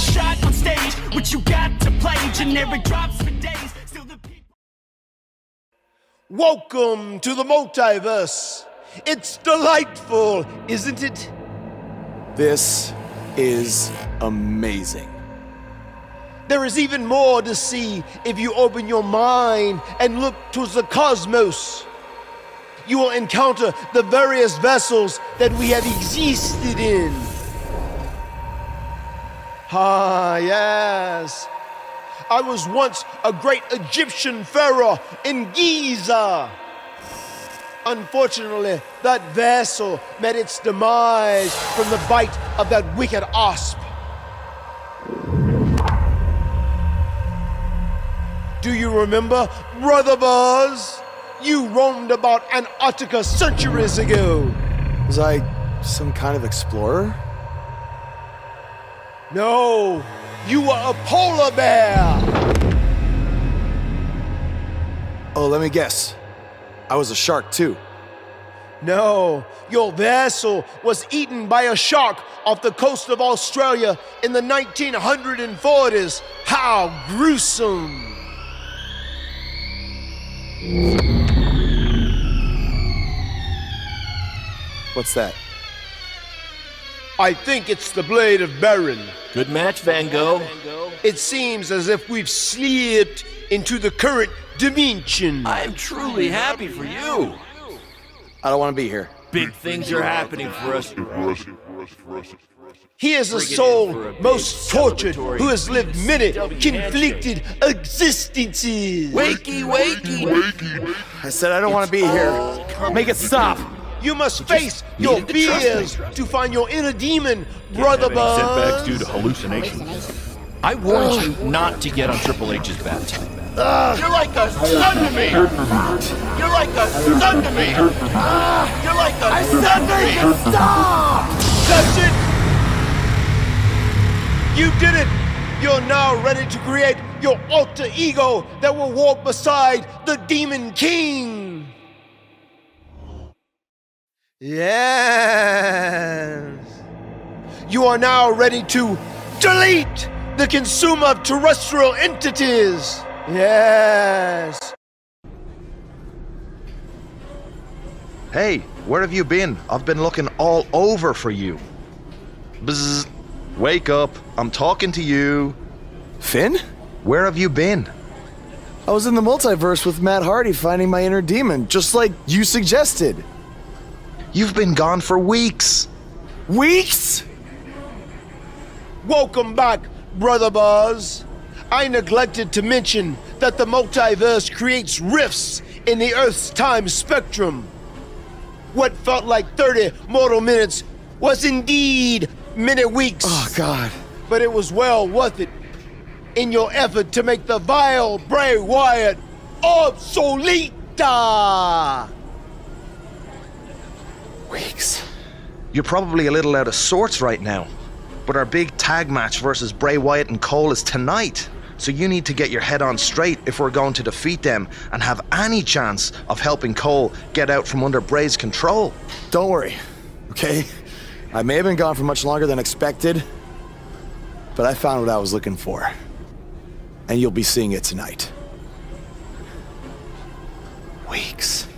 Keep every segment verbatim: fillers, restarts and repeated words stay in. shot on stage, what you got to play, generic drops for days, still the people. Welcome to the multiverse. It's delightful, isn't it? This is amazing. There is even more to see if you open your mind and look towards the cosmos. You will encounter the various vessels that we have existed in. Ah, yes. I was once a great Egyptian pharaoh in Giza. Unfortunately, that vessel met its demise from the bite of that wicked asp. Do you remember, Brother Buzz? You roamed about Antarctica centuries ago. Was I some kind of explorer? No, you were a polar bear. Oh, let me guess. I was a shark too. No, your vessel was eaten by a shark off the coast of Australia in the nineteen forties. How gruesome. What's that? I think it's the blade of Baron. Good match, Van Gogh. It seems as if we've slipped into the current dimension. I'm truly happy for you. I don't want to be here. Big things are happening for us. He is a soul most tortured who has lived many conflicted existences. Wakey, wakey, wakey. I said I don't want to be here. Make it stop. You must face your fears to find your inner demon, Brother Buzz. Setbacks due to hallucinations. I warned you not to get on Triple H's bad time. Uh, You're like a son to me. You're like a son to me. Uh, You're like a son to me. I said stop. That's it. You did it. You're now ready to create your alter ego that will walk beside the Demon King. Yes. You are now ready to delete the consumer of terrestrial entities. Yes. Hey, where have you been? I've been looking all over for you. Bzz. Wake up. I'm talking to you. Finn? Where have you been? I was in the multiverse with Matt Hardy finding my inner demon, just like you suggested. You've been gone for weeks. Weeks? Welcome back, Brother Buzz. I neglected to mention that the multiverse creates rifts in the Earth's time spectrum. What felt like thirty mortal minutes was indeed many weeks. Oh, God. But it was well worth it in your effort to make the vile Bray Wyatt obsolete. Weeks. You're probably a little out of sorts right now, but our big tag match versus Bray Wyatt and Cole is tonight, so you need to get your head on straight if we're going to defeat them and have any chance of helping Cole get out from under Bray's control. Don't worry, okay? I may have been gone for much longer than expected, but I found what I was looking for, and you'll be seeing it tonight. Weeks.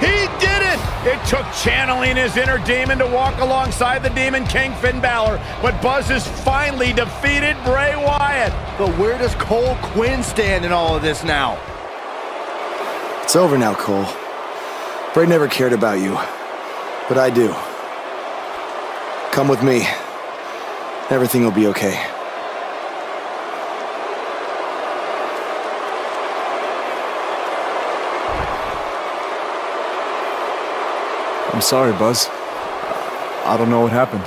He did it! It took channeling his inner demon to walk alongside the Demon King, Finn Balor, but Buzz has finally defeated Bray Wyatt. But where does Cole Quinn stand in all of this now? It's over now, Cole. Bray never cared about you, but I do. Come with me. Everything will be okay. I'm sorry, Buzz. I don't know what happened.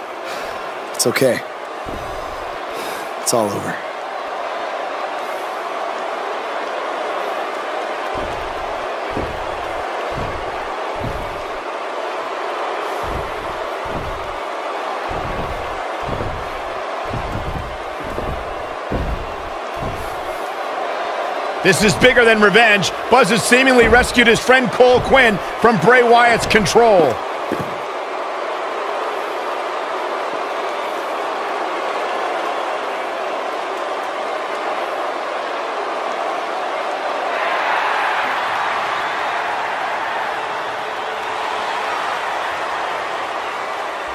It's okay. It's all over. This is bigger than revenge. Buzz has seemingly rescued his friend Cole Quinn from Bray Wyatt's control.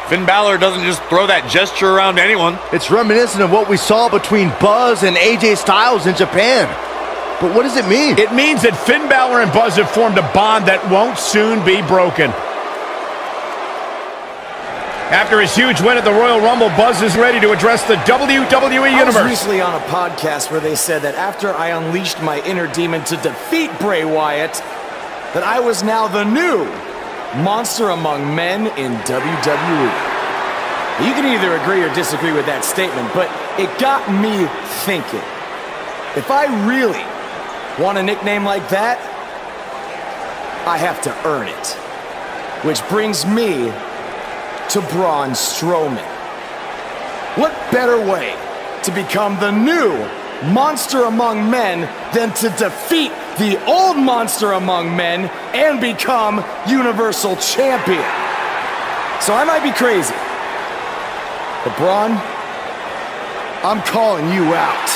Finn Balor doesn't just throw that gesture around anyone. It's reminiscent of what we saw between Buzz and A J Styles in Japan. But what does it mean? It means that Finn Balor and Buzz have formed a bond that won't soon be broken. After his huge win at the Royal Rumble, Buzz is ready to address the W W E Universe. I was recently on a podcast where they said that after I unleashed my inner demon to defeat Bray Wyatt, that I was now the new monster among men in W W E. You can either agree or disagree with that statement, but it got me thinking. If I really want a nickname like that, I have to earn it. Which brings me to Braun Strowman. What better way to become the new monster among men than to defeat the old monster among men and become Universal Champion? So I might be crazy, but Braun, I'm calling you out.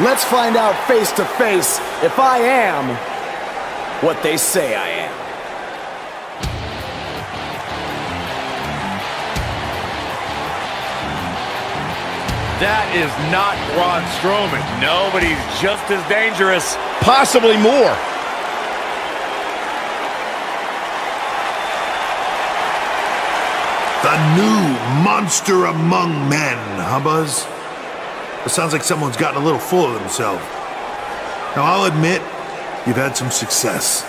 Let's find out face to face if I am what they say I am. That is not Braun Strowman. No, but he's just as dangerous. Possibly more. The new monster among men, huh, Buzz? It sounds like someone's gotten a little full of themselves. Now, I'll admit, you've had some success.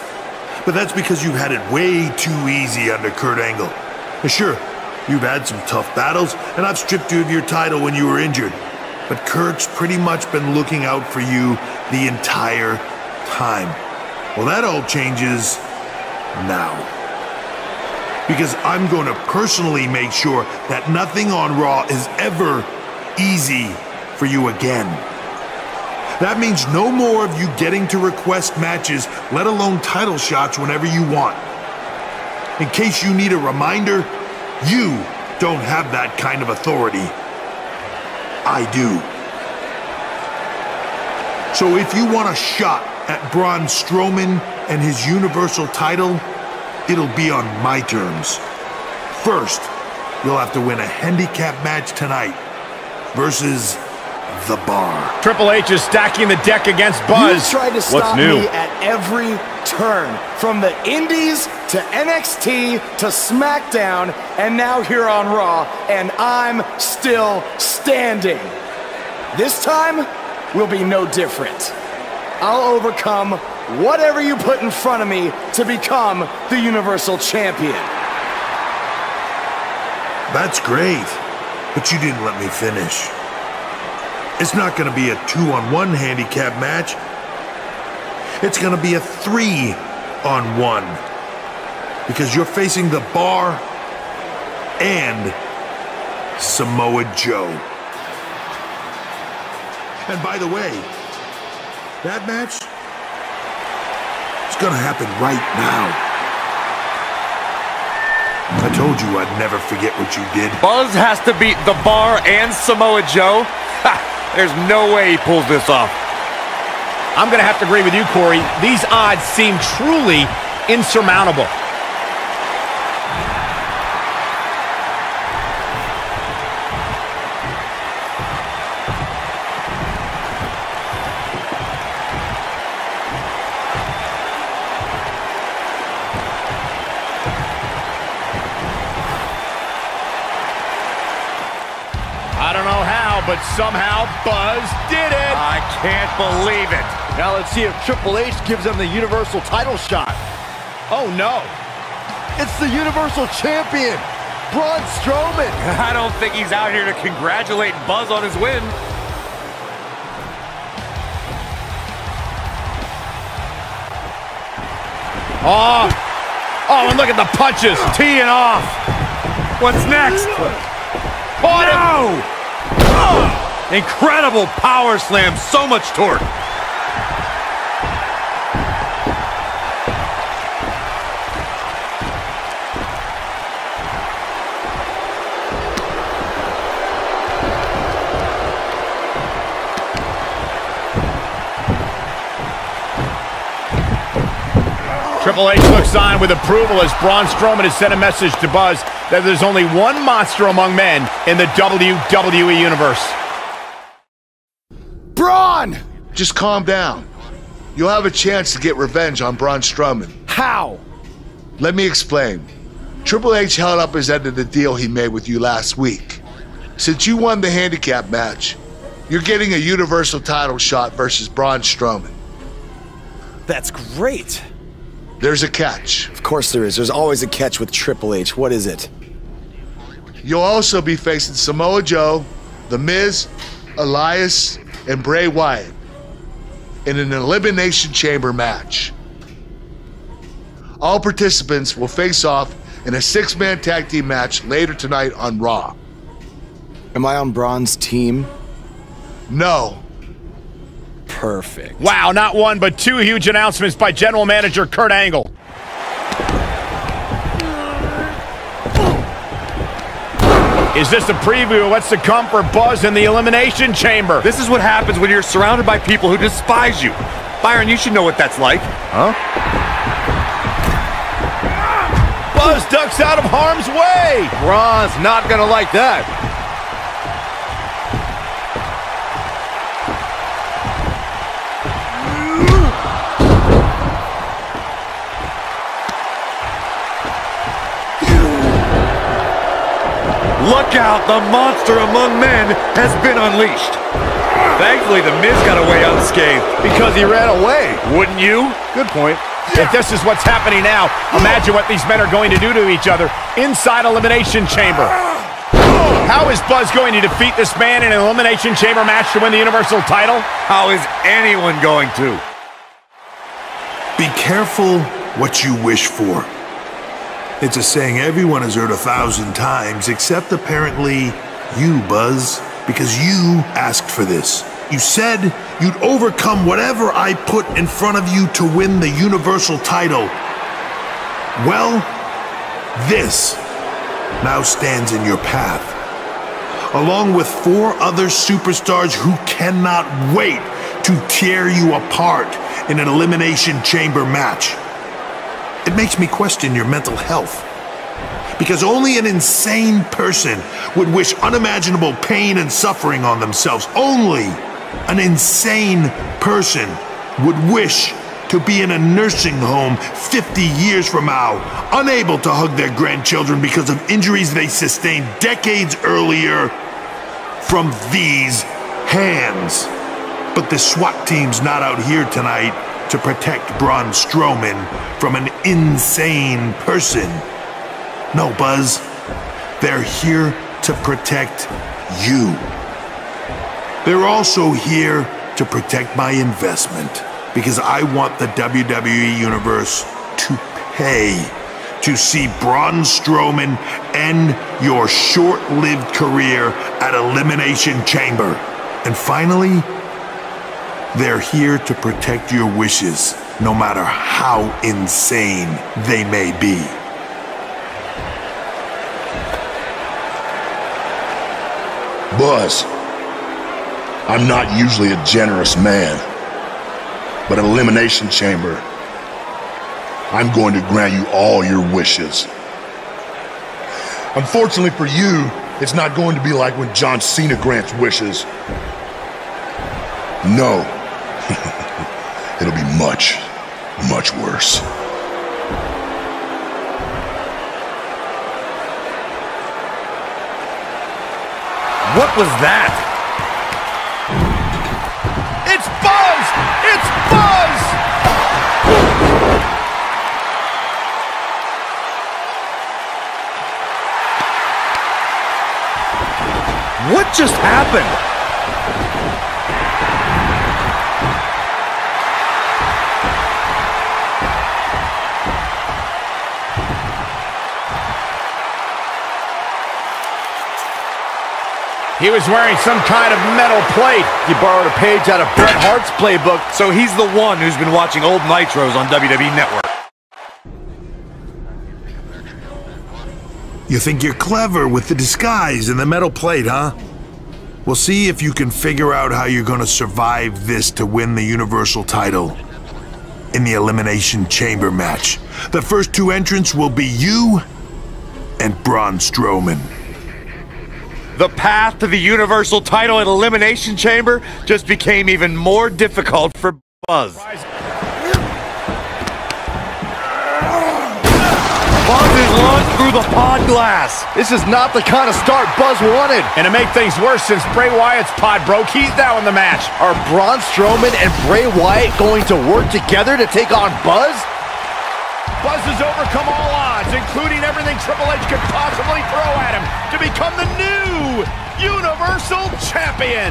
But that's because you've had it way too easy under Kurt Angle. And sure, you've had some tough battles, and I've stripped you of your title when you were injured. But Kurt's pretty much been looking out for you the entire time. Well, that all changes now. Because I'm going to personally make sure that nothing on Raw is ever easy for you again. That means no more of you getting to request matches, let alone title shots whenever you want. In case you need a reminder, you don't have that kind of authority. I do. So if you want a shot at Braun Strowman and his Universal title, it'll be on my terms. First, you'll have to win a handicap match tonight versus The Bar. Triple H is stacking the deck against Buzz. You tried to stop me at every turn, from the Indies to N X T to SmackDown, and now here on Raw, and I'm still standing. This time will be no different. I'll overcome whatever you put in front of me to become the Universal Champion. That's great, but you didn't let me finish. It's not going to be a two on one handicap match. It's going to be a three on one, because you're facing The Bar and Samoa Joe. And by the way, that match is going to happen right now. I told you I'd never forget what you did. Buzz has to beat The Bar and Samoa Joe. Ha! There's no way he pulls this off. I'm going to have to agree with you, Corey. These odds seem truly insurmountable. I don't know how, but somehow Buzz did it. I can't believe it. Now let's see if Triple H gives him the Universal title shot. Oh, no. It's the Universal Champion, Braun Strowman. I don't think he's out here to congratulate Buzz on his win. Oh, oh, and look at the punches, teeing off. What's next? Oh, no! Oh, incredible power slam, so much torque. Triple H looks on with approval as Braun Strowman has sent a message to Buzz that there's only one monster among men in the W W E universe. Braun! Just calm down. You'll have a chance to get revenge on Braun Strowman. How? Let me explain. Triple H held up his end of the deal he made with you last week. Since you won the handicap match, you're getting a universal title shot versus Braun Strowman. That's great. There's a catch. Of course there is. There's always a catch with Triple H. What is it? You'll also be facing Samoa Joe, The Miz, Elias, and Bray Wyatt in an Elimination Chamber match. All participants will face off in a six-man tag team match later tonight on Raw. Am I on Braun's team? No. Perfect. Wow, not one, but two huge announcements by General Manager Kurt Angle. Is this a preview of what's to come for Buzz in the Elimination Chamber? This is what happens when you're surrounded by people who despise you. Byron, you should know what that's like. Huh? Buzz ducks out of harm's way. Braun's not gonna like that. Look out, the monster among men has been unleashed. Thankfully, The Miz got away unscathed. Because he ran away. Wouldn't you? Good point. Yeah. If this is what's happening now, imagine what these men are going to do to each other inside Elimination Chamber. How is Buzz going to defeat this man in an Elimination Chamber match to win the Universal title? How is anyone going to? Be careful what you wish for. It's a saying everyone has heard a thousand times, except apparently you, Buzz, because you asked for this. You said you'd overcome whatever I put in front of you to win the Universal title. Well, this now stands in your path, along with four other superstars who cannot wait to tear you apart in an Elimination Chamber match. It makes me question your mental health, because only an insane person would wish unimaginable pain and suffering on themselves. Only an insane person would wish to be in a nursing home fifty years from now, unable to hug their grandchildren because of injuries they sustained decades earlier from these hands. But the SWAT team's not out here tonight to protect Braun Strowman from an insane person. No, Buzz, they're here to protect you. They're also here to protect my investment, because I want the W W E Universe to pay to see Braun Strowman end your short-lived career at Elimination Chamber. And finally, they're here to protect your wishes, no matter how insane they may be. Buzz, I'm not usually a generous man, but at Elimination Chamber, I'm going to grant you all your wishes. Unfortunately for you, it's not going to be like when John Cena grants wishes. No. It'll be much, much worse. What was that? It's Buzz! It's Buzz! What just happened? He was wearing some kind of metal plate. He borrowed a page out of Bret Hart's playbook, so he's the one who's been watching old Nitros on W W E Network. You think you're clever with the disguise and the metal plate, huh? We'll see if you can figure out how you're gonna survive this to win the Universal title in the Elimination Chamber match. The first two entrants will be you and Braun Strowman. The path to the Universal title at Elimination Chamber just became even more difficult for Buzz. Buzz is launched through the pod glass. This is not the kind of start Buzz wanted. And to make things worse, since Bray Wyatt's pod broke, he's now in the match. Are Braun Strowman and Bray Wyatt going to work together to take on Buzz? Buzz has overcome all odds, including everything Triple H could possibly throw at him, to become the new Universal Champion.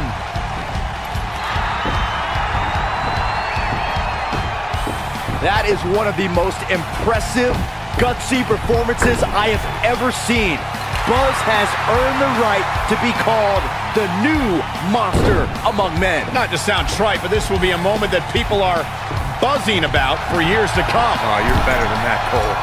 That is one of the most impressive, gutsy performances I have ever seen. Buzz has earned the right to be called the new monster among men. Not to sound trite, but this will be a moment that people are buzzing about for years to come. Oh, you're better than that, Cole.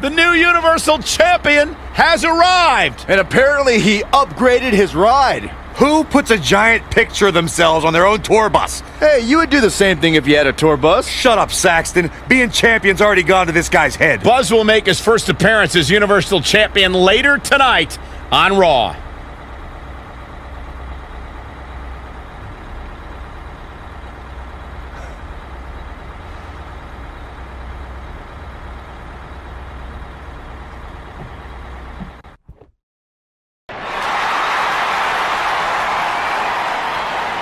The new Universal Champion has arrived! And apparently he upgraded his ride. Who puts a giant picture of themselves on their own tour bus? Hey, you would do the same thing if you had a tour bus. Shut up, Saxton. Being champion's already gone to this guy's head. Buzz will make his first appearance as Universal Champion later tonight on Raw.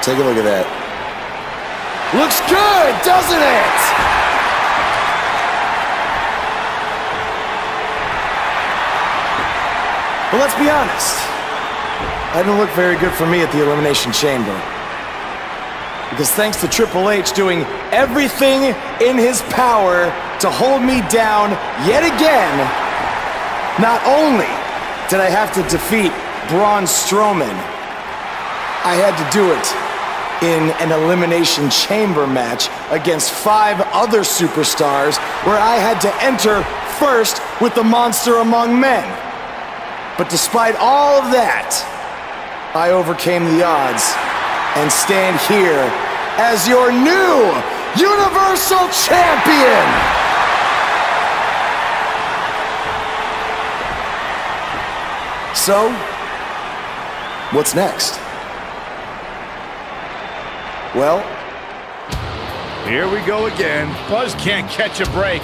Take a look at that. Looks good, doesn't it? Well, let's be honest. That didn't look very good for me at the Elimination Chamber. Because thanks to Triple H doing everything in his power to hold me down yet again, not only did I have to defeat Braun Strowman, I had to do it in an Elimination Chamber match against five other superstars where I had to enter first with the monster among men. But despite all of that, I overcame the odds and stand here as your new Universal Champion. So, what's next? Well, here we go again. Buzz can't catch a break.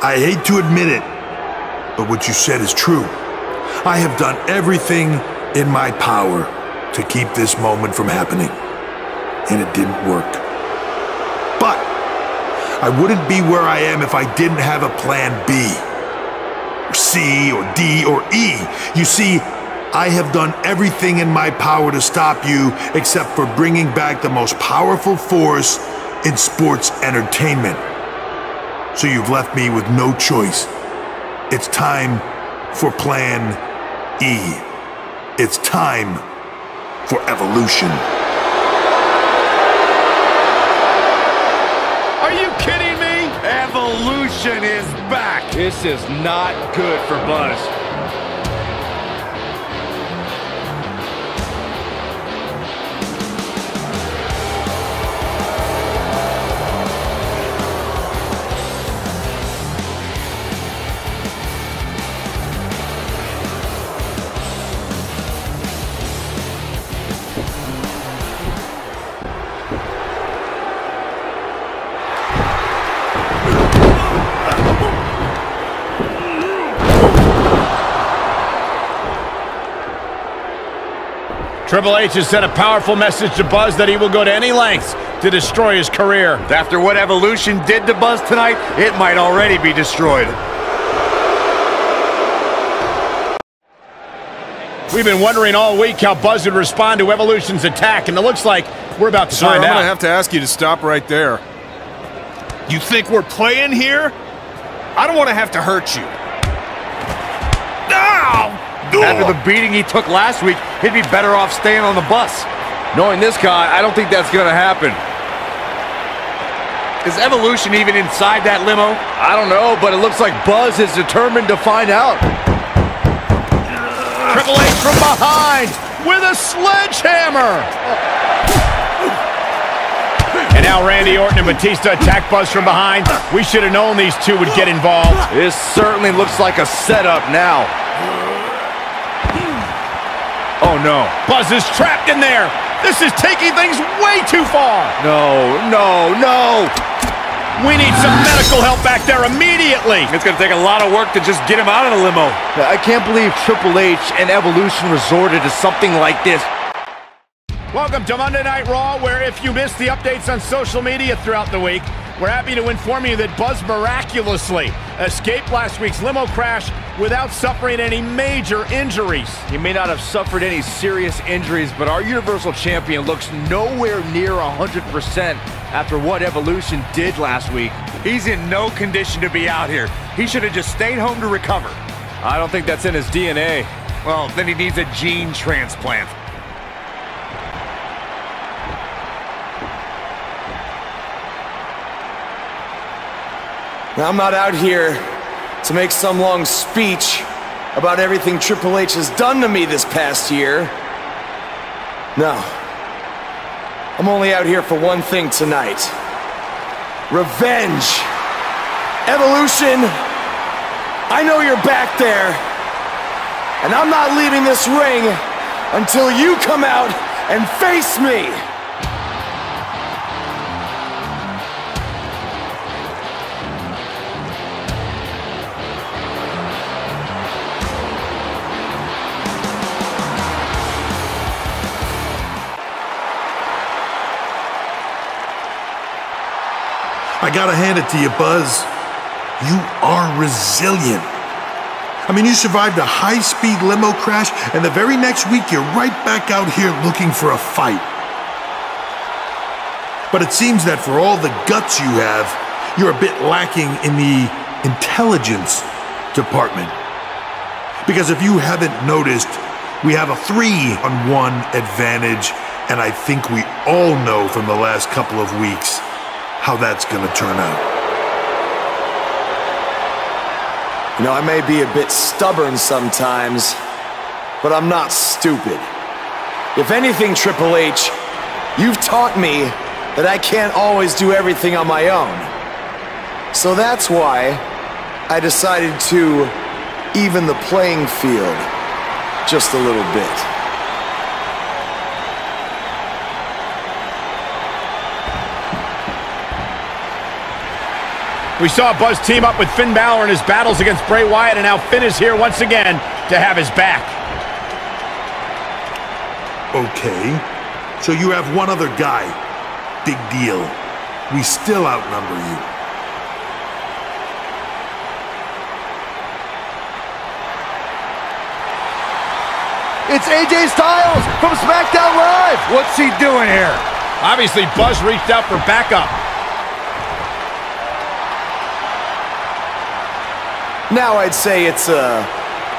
I hate to admit it, but what you said is true. I have done everything in my power to keep this moment from happening, and it didn't work. I wouldn't be where I am if I didn't have a plan B, or C, or D, or E. You see, I have done everything in my power to stop you except for bringing back the most powerful force in sports entertainment. So you've left me with no choice. It's time for plan E. It's time for evolution. Evolution is back. This is not good for Buzz. Triple H has sent a powerful message to Buzz that he will go to any lengths to destroy his career. After what Evolution did to Buzz tonight, it might already be destroyed. We've been wondering all week how Buzz would respond to Evolution's attack, and it looks like we're about to Sir, find I'm out. I'm going to have to ask you to stop right there. You think we're playing here? I don't want to have to hurt you. Ow! After the beating he took last week, he'd be better off staying on the bus. Knowing this guy, I don't think that's going to happen. Is Evolution even inside that limo? I don't know, but it looks like Buzz is determined to find out. Triple H from behind with a sledgehammer. And now Randy Orton and Batista attack Buzz from behind. We should have known these two would get involved. This certainly looks like a setup now. Oh, no. Buzz is trapped in there. This is taking things way too far. No, no, no. We need some medical help back there immediately. It's going to take a lot of work to just get him out of the limo. I can't believe Triple H and Evolution resorted to something like this. Welcome to Monday Night Raw, where if you missed the updates on social media throughout the week, we're happy to inform you that Buzz miraculously escaped last week's limo crash without suffering any major injuries. He may not have suffered any serious injuries, but our Universal Champion looks nowhere near one hundred percent. After what Evolution did last week. He's in no condition to be out here. He should have just stayed home to recover. I don't think that's in his D N A. Well, then he needs a gene transplant. Now, I'm not out here to make some long speech about everything Triple H has done to me this past year. No. I'm only out here for one thing tonight. Revenge. Evolution, I know you're back there. And I'm not leaving this ring until you come out and face me. I gotta hand it to you, Buzz. You are resilient. I mean, you survived a high-speed limo crash, and the very next week you're right back out here looking for a fight. But it seems that for all the guts you have, you're a bit lacking in the intelligence department. Because if you haven't noticed, we have a three-on-one advantage, and I think we all know from the last couple of weeks how that's gonna turn out. You know, I may be a bit stubborn sometimes, but I'm not stupid. If anything, Triple H, you've taught me that I can't always do everything on my own. So that's why I decided to even the playing field just a little bit. We saw Buzz team up with Finn Balor in his battles against Bray Wyatt, and now Finn is here once again to have his back. Okay, so you have one other guy. Big deal. We still outnumber you. It's A J Styles from SmackDown Live! What's he doing here? Obviously, Buzz reached out for backup. Now I'd say it's a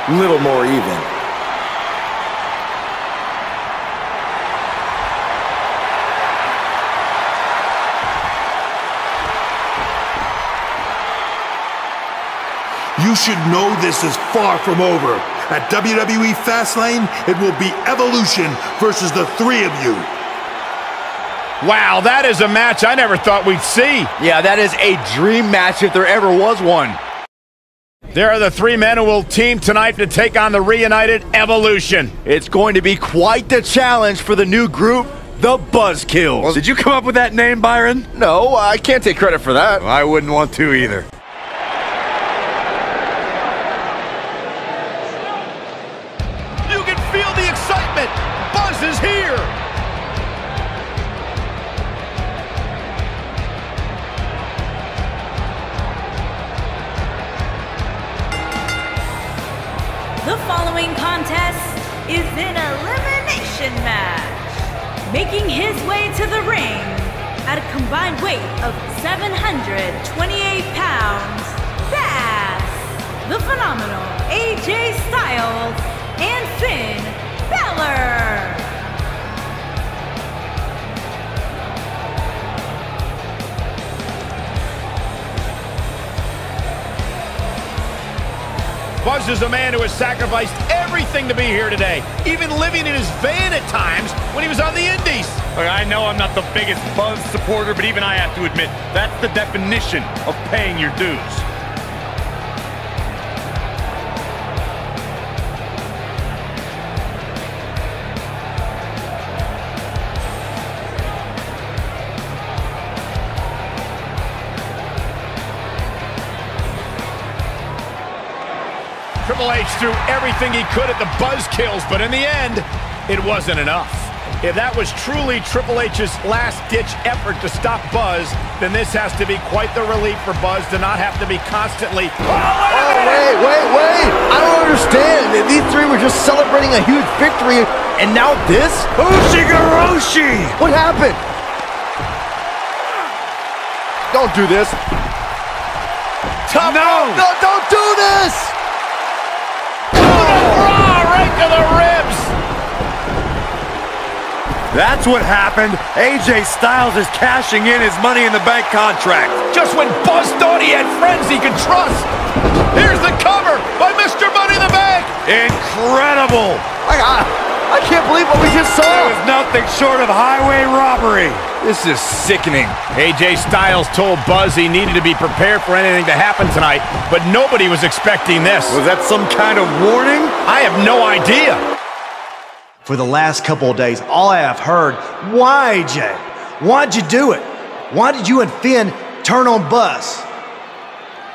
little more even. You should know this is far from over. At W W E Fastlane, it will be Evolution versus the three of you. Wow, that is a match I never thought we'd see. Yeah, that is a dream match if there ever was one. There are the three men who will team tonight to take on the reunited Evolution. It's going to be quite the challenge for the new group, the Buzzkills. Well, did you come up with that name, Byron? No, I can't take credit for that. I wouldn't want to either. You can feel the excitement. Buzz is here. The following contest is an elimination match. Making his way to the ring at a combined weight of seven hundred twenty-eight pounds, Bass, the phenomenal A J Styles, and Finn Balor. Buzz is a man who has sacrificed everything to be here today, even living in his van at times when he was on the Indies. Look, I know I'm not the biggest Buzz supporter, but even I have to admit, that's the definition of paying your dues. Triple H threw everything he could at the buzzkills, but in the end, it wasn't enough. If that was truly Triple H's last-ditch effort to stop Buzz, then this has to be quite the relief for Buzz to not have to be constantly... Oh, oh wait, wait, wait! I don't understand. These three were just celebrating a huge victory, and now this? Ushiguroshi! What happened? Don't do this. Tough. No! No, don't do this! Right to the ribs. That's what happened. A J Styles is cashing in his Money in the Bank contract. Just when Buzz thought he had friends he could trust. Here's the cover by Mister Money in the Bank. Incredible. I, I, I can't believe what we just saw. It was nothing short of highway robbery. This is sickening. A J Styles told Buzz he needed to be prepared for anything to happen tonight, but nobody was expecting this. Was that some kind of warning? I have no idea. For the last couple of days, all I have heard, why, A J? Why'd you do it? Why did you and Finn turn on Buzz?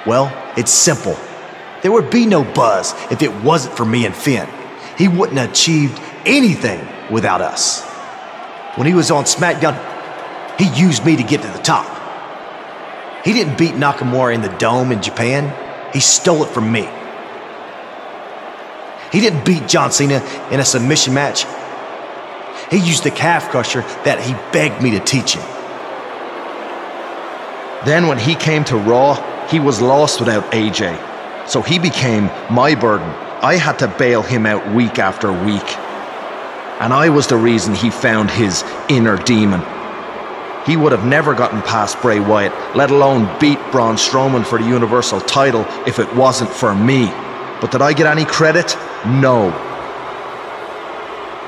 Well, it's simple. There would be no Buzz if it wasn't for me and Finn. He wouldn't have achieved anything without us. When he was on SmackDown, he used me to get to the top. He didn't beat Nakamura in the Dome in Japan. He stole it from me. He didn't beat John Cena in a submission match. He used the calf crusher that he begged me to teach him. Then when he came to Raw, he was lost without A J. So he became my burden. I had to bail him out week after week. And I was the reason he found his inner demon. He would have never gotten past Bray Wyatt, let alone beat Braun Strowman for the Universal title if it wasn't for me. But did I get any credit? No.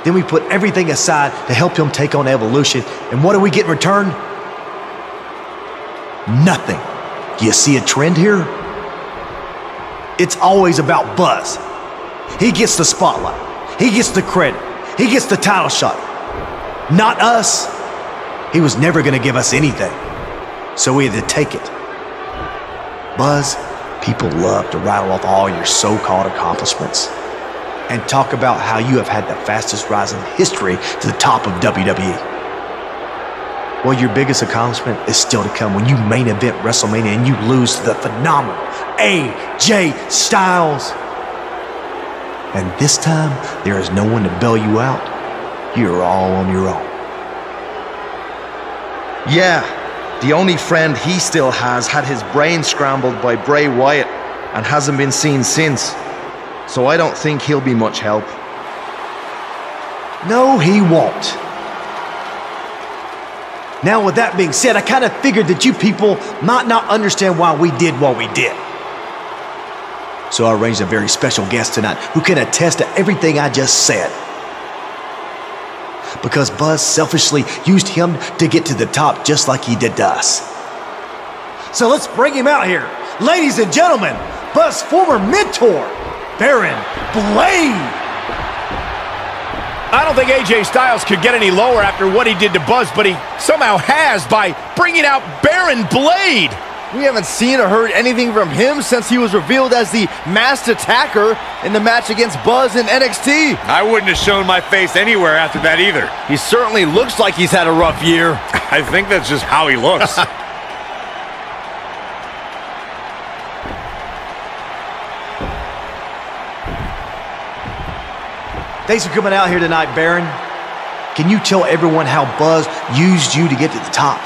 Then we put everything aside to help him take on Evolution, and what do we get in return? Nothing. Do you see a trend here? It's always about Buzz. He gets the spotlight. He gets the credit. He gets the title shot. Not us. He was never going to give us anything, so we had to take it. Buzz, people love to rattle off all your so-called accomplishments and talk about how you have had the fastest rise in history to the top of W W E. Well, your biggest accomplishment is still to come when you main event WrestleMania and you lose to the phenomenal A J Styles. And this time, there is no one to bail you out. You're all on your own. Yeah, the only friend he still has had his brain scrambled by Bray Wyatt and hasn't been seen since. So I don't think he'll be much help. No, he won't. Now, with that being said, I kind of figured that you people might not understand why we did what we did. So I arranged a very special guest tonight who can attest to everything I just said. Because Buzz selfishly used him to get to the top just like he did to us. So let's bring him out here. Ladies and gentlemen, Buzz's former mentor, Baron Blade. I don't think A J Styles could get any lower after what he did to Buzz, but he somehow has by bringing out Baron Blade. We haven't seen or heard anything from him since he was revealed as the masked attacker in the match against Buzz in N X T. I wouldn't have shown my face anywhere after that either. He certainly looks like he's had a rough year. I think that's just how he looks. Thanks for coming out here tonight, Baron. Can you tell everyone how Buzz used you to get to the top?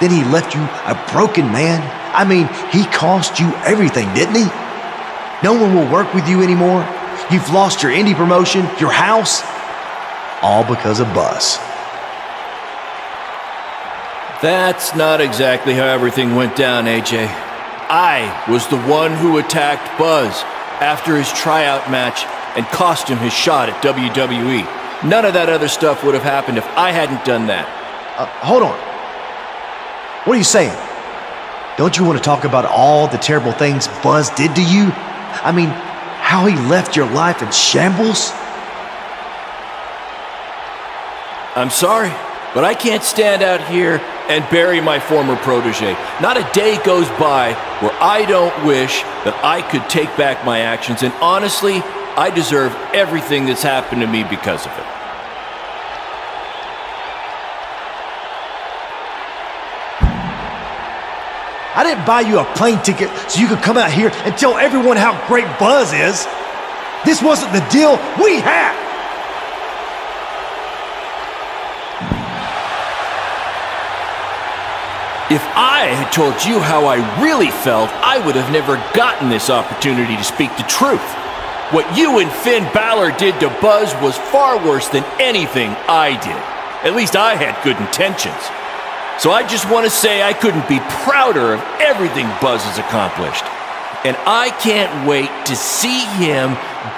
Then he left you a broken man. I mean, he cost you everything, didn't he? No one will work with you anymore. You've lost your indie promotion, your house, all because of Buzz. That's not exactly how everything went down, A J. I was the one who attacked Buzz after his tryout match and cost him his shot at W W E. None of that other stuff would have happened if I hadn't done that. Uh, hold on. What are you saying? Don't you want to talk about all the terrible things Buzz did to you? I mean, how he left your life in shambles? I'm sorry, but I can't stand out here and bury my former protege. Not a day goes by where I don't wish that I could take back my actions, and honestly, I deserve everything that's happened to me because of it. I didn't buy you a plane ticket so you could come out here and tell everyone how great Buzz is. This wasn't the deal we had. If I had told you how I really felt, I would have never gotten this opportunity to speak the truth. What you and Finn Balor did to Buzz was far worse than anything I did. At least I had good intentions. So I just want to say I couldn't be prouder of everything Buzz has accomplished. And I can't wait to see him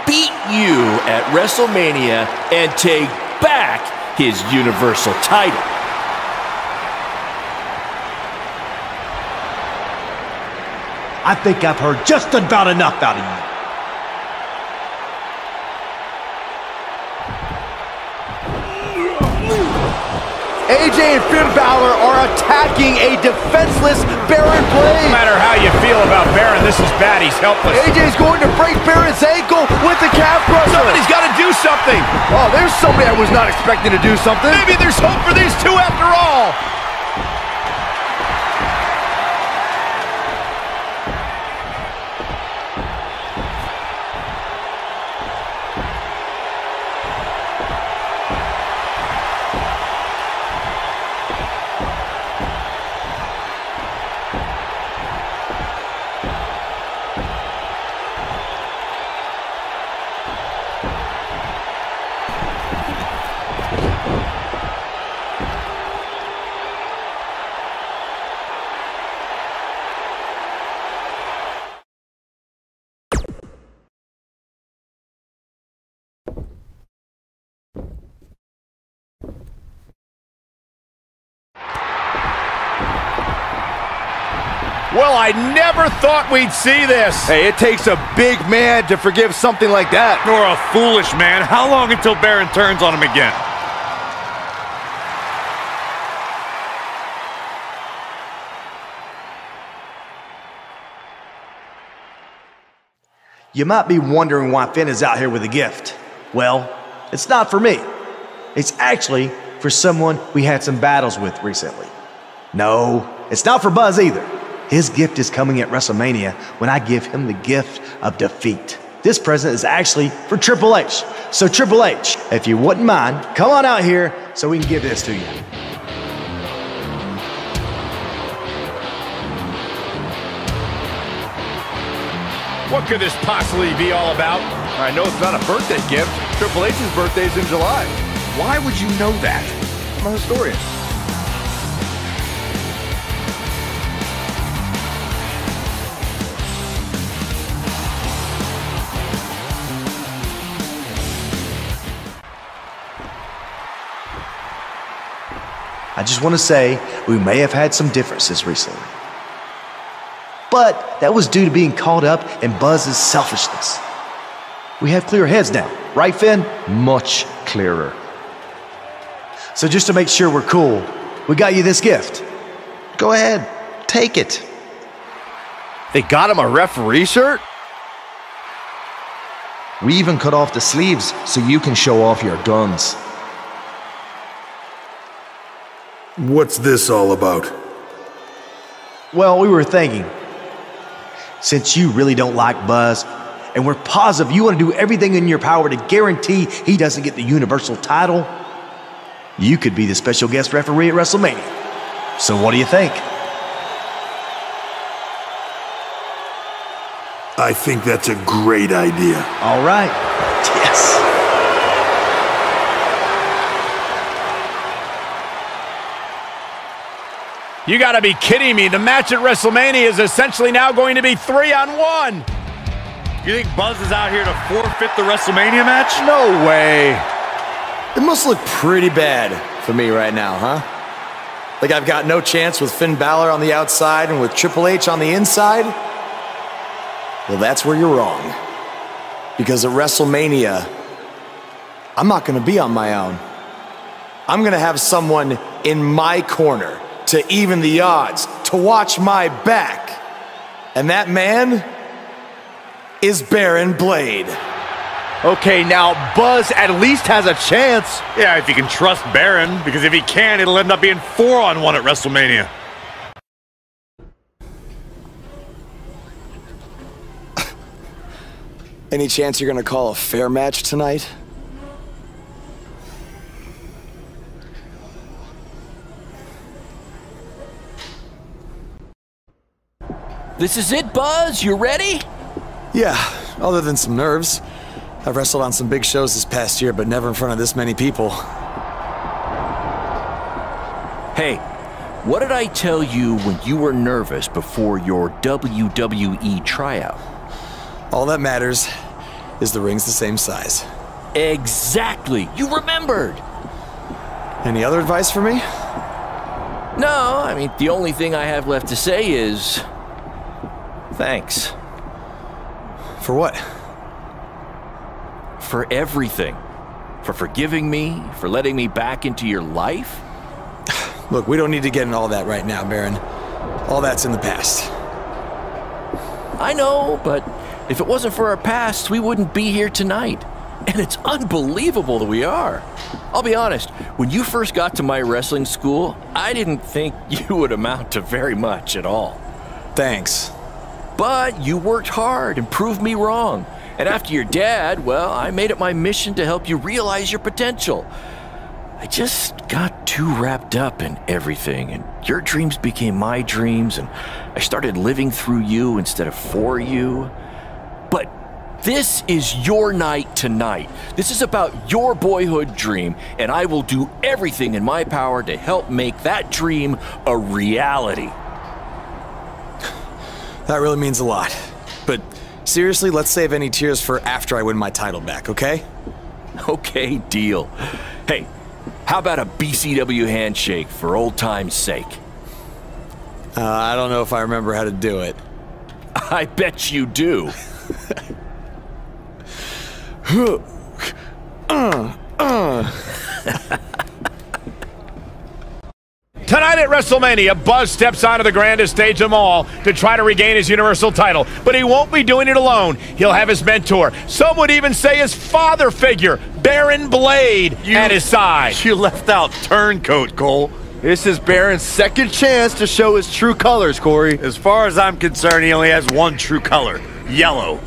beat you at WrestleMania and take back his Universal title. I think I've heard just about enough out of you. A J and Finn Balor are attacking a defenseless Baron Blaze. No matter how you feel about Baron, this is bad. He's helpless. A J's going to break Baron's ankle with the calf crusher. Somebody's got to do something. Oh, there's somebody I was not expecting to do something. Maybe there's hope for these two after all. Well, I never thought we'd see this. Hey, it takes a big man to forgive something like that. Or a foolish man. How long until Baron turns on him again? You might be wondering why Finn is out here with a gift. Well, it's not for me. It's actually for someone we had some battles with recently. No, it's not for Buzz either. His gift is coming at WrestleMania when I give him the gift of defeat. This present is actually for Triple H. So Triple H, if you wouldn't mind, come on out here so we can give this to you. What could this possibly be all about? I know it's not a birthday gift. Triple H's birthday is in July. Why would you know that? I'm a historian. I just want to say we may have had some differences recently. But that was due to being caught up in Buzz's selfishness. We have clear heads now, right, Finn? Much clearer. So just to make sure we're cool, we got you this gift. Go ahead, take it. They got him a referee shirt? We even cut off the sleeves so you can show off your guns. What's this all about? Well, we were thinking, since you really don't like Buzz, and we're positive you want to do everything in your power to guarantee he doesn't get the Universal title, you could be the special guest referee at WrestleMania. So what do you think? I think that's a great idea. All right. Yes. You gotta be kidding me. The match at WrestleMania is essentially now going to be three on one. You think Buzz is out here to forfeit the WrestleMania match? No way. It must look pretty bad for me right now, huh? Like I've got no chance with Finn Balor on the outside and with Triple H on the inside? Well, that's where you're wrong. Because at WrestleMania, I'm not gonna be on my own. I'm gonna have someone in my corner to even the odds, to watch my back. And that man is Baron Blade. Okay, now Buzz at least has a chance. Yeah, if you can trust Baron, because if he can, it'll end up being four on one at WrestleMania. Any chance you're gonna call a fair match tonight? This is it, Buzz, you ready? Yeah, other than some nerves. I've wrestled on some big shows this past year, but never in front of this many people. Hey, what did I tell you when you were nervous before your W W E tryout? All that matters is the ring's the same size. Exactly! You remembered! Any other advice for me? No, I mean, the only thing I have left to say is... thanks. For what? For everything. For forgiving me, for letting me back into your life. Look, we don't need to get into all that right now, Baron. All that's in the past. I know, but if it wasn't for our past, we wouldn't be here tonight. And it's unbelievable that we are. I'll be honest, when you first got to my wrestling school, I didn't think you would amount to very much at all. Thanks. But you worked hard and proved me wrong. And after your dad, well, I made it my mission to help you realize your potential. I just got too wrapped up in everything, and your dreams became my dreams, and I started living through you instead of for you. But this is your night tonight. This is about your boyhood dream, and I will do everything in my power to help make that dream a reality. That really means a lot. But seriously, let's save any tears for after I win my title back, okay? Okay, deal. Hey, how about a B C W handshake for old time's sake? Uh, I don't know if I remember how to do it. I bet you do. uh, uh. Tonight at WrestleMania, Buzz steps onto the grandest stage of them all to try to regain his Universal title. But he won't be doing it alone. He'll have his mentor, some would even say his father figure, Baron Blade, you, at his side. You left out Turncoat, Cole. This is Baron's second chance to show his true colors, Corey. As far as I'm concerned, he only has one true color, yellow.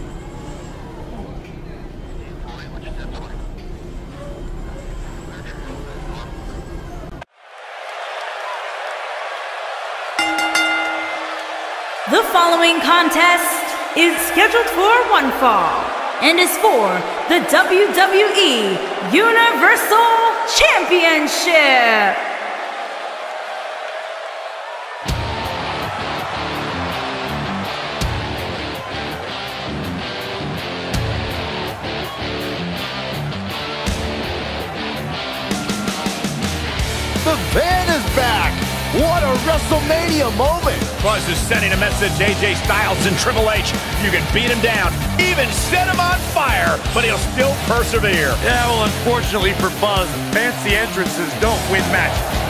The following contest is scheduled for one fall and is for the W W E Universal Championship. The van is back. What a WrestleMania moment. Buzz is sending a message to A J Styles and Triple H. You can beat him down, even set him on fire, but he'll still persevere. Yeah, well, unfortunately for Buzz, fancy entrances don't win matches.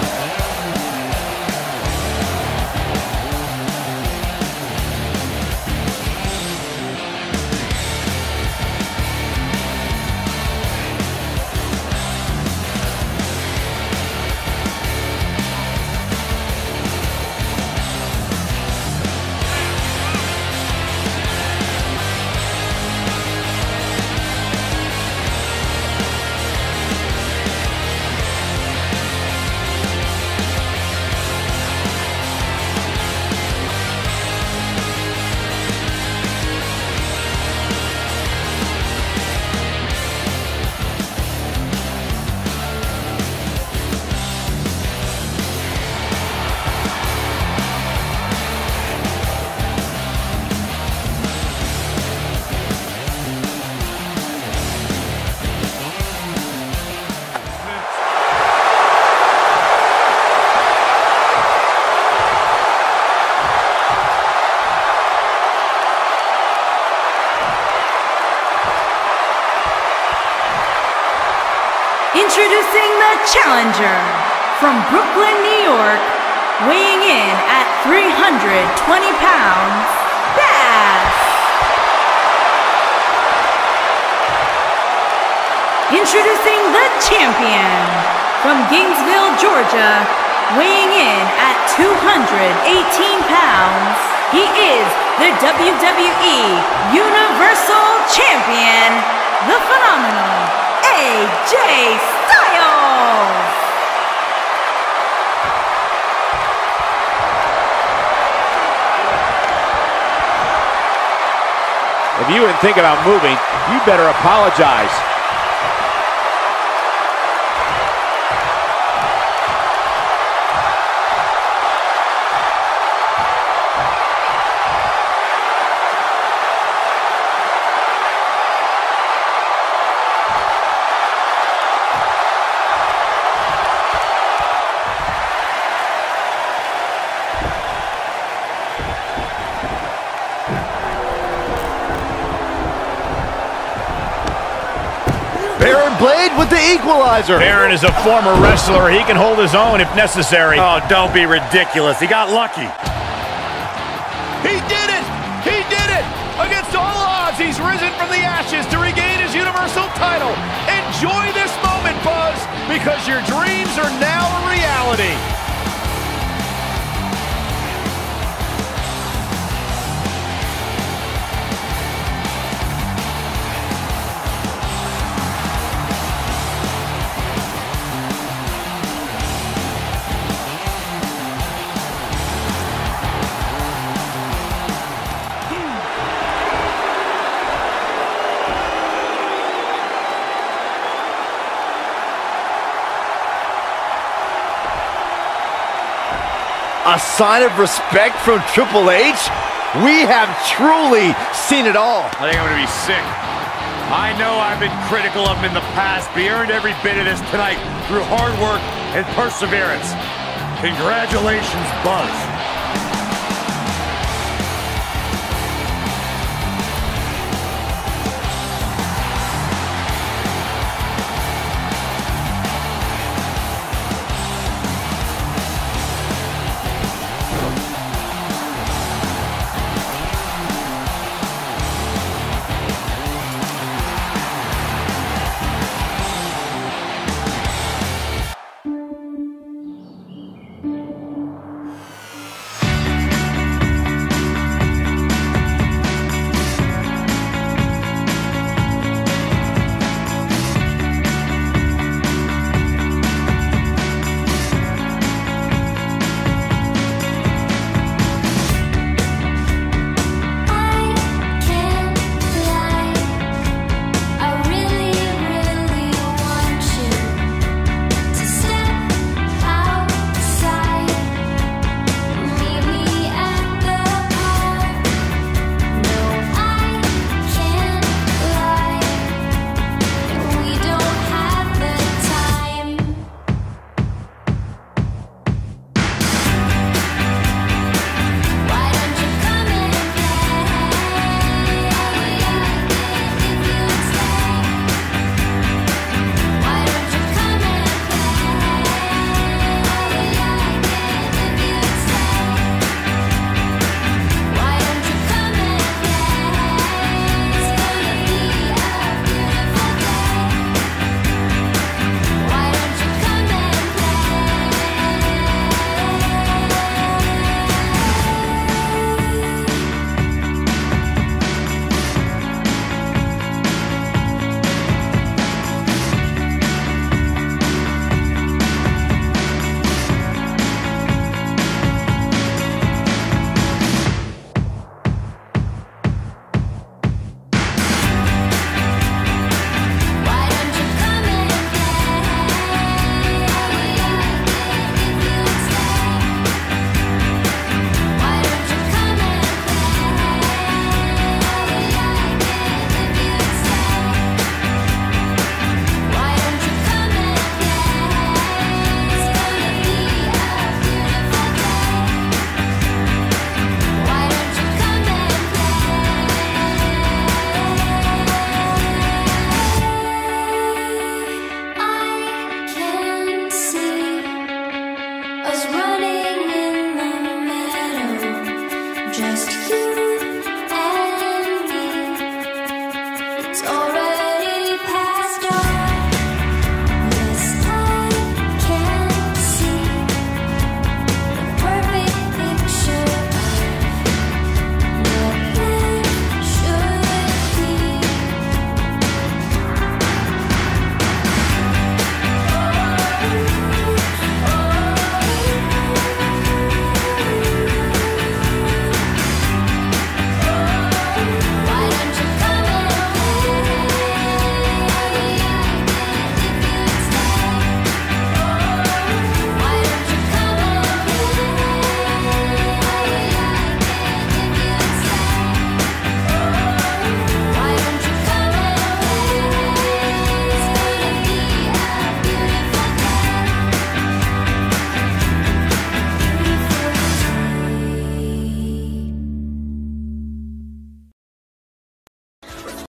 Introducing the challenger from Brooklyn, New York, weighing in at three hundred twenty pounds, Bass. Introducing the champion from Gainesville, Georgia, weighing in at two hundred eighteen pounds, he is the W W E Universal Champion, the phenomenal A J Styles! If you even think about moving, you better apologize. Equalizer. Baron is a former wrestler. He can hold his own if necessary. Oh, don't be ridiculous. He got lucky. He did it! He did it! Against all odds, he's risen from the ashes to regain his Universal title. Enjoy this moment, Buzz, because your dreams are now a reality. A sign of respect from Triple H? We have truly seen it all. I think I'm gonna be sick. I know I've been critical of him in the past, but he earned every bit of this tonight through hard work and perseverance. Congratulations, Buzz.